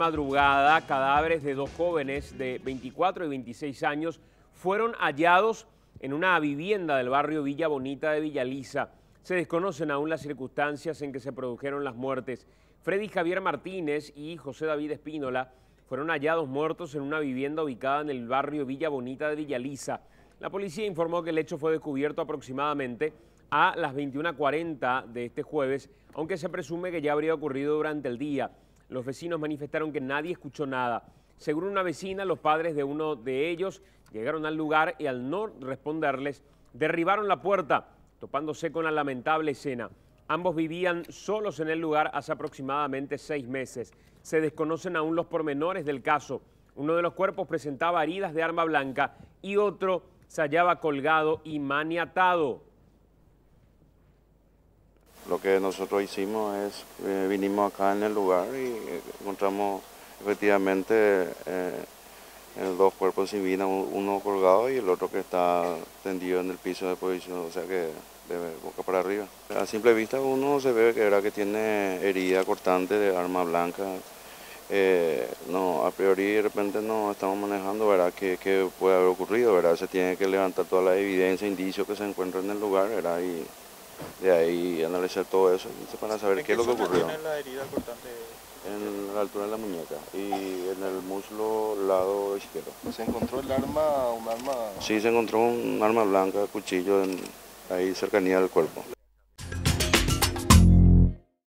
Madrugada, cadáveres de dos jóvenes de 24 y 26 años fueron hallados en una vivienda del barrio Villa Bonita de Villa Elisa. Se desconocen aún las circunstancias en que se produjeron las muertes. Freddy Javier Martínez y José David Espínola fueron hallados muertos en una vivienda ubicada en el barrio Villa Bonita de Villa Elisa. La policía informó que el hecho fue descubierto aproximadamente a las 21:40 de este jueves, aunque se presume que ya habría ocurrido durante el día. Los vecinos manifestaron que nadie escuchó nada. Según una vecina, los padres de uno de ellos llegaron al lugar y al no responderles, derribaron la puerta, topándose con la lamentable escena. Ambos vivían solos en el lugar hace aproximadamente 6 meses. Se desconocen aún los pormenores del caso. Uno de los cuerpos presentaba heridas de arma blanca y otro se hallaba colgado y maniatado. Lo que nosotros hicimos es, vinimos acá en el lugar y encontramos efectivamente dos cuerpos sin vida, uno colgado y el otro que está tendido en el piso de posición, o sea que de boca para arriba. A simple vista uno se ve que era que tiene herida cortante de arma blanca. No, a priori de repente no estamos manejando, ¿verdad? ¿Qué puede haber ocurrido, ¿verdad? Se tiene que levantar toda la evidencia, indicios que se encuentran en el lugar, ¿verdad? Y de ahí analizar todo eso para saber qué es lo que ocurrió. ¿Tiene la herida cortante? En la altura de la muñeca y en el muslo lado izquierdo. ¿Se encontró el arma, un arma? Sí, se encontró un arma blanca, cuchillo, ahí cercanía del cuerpo.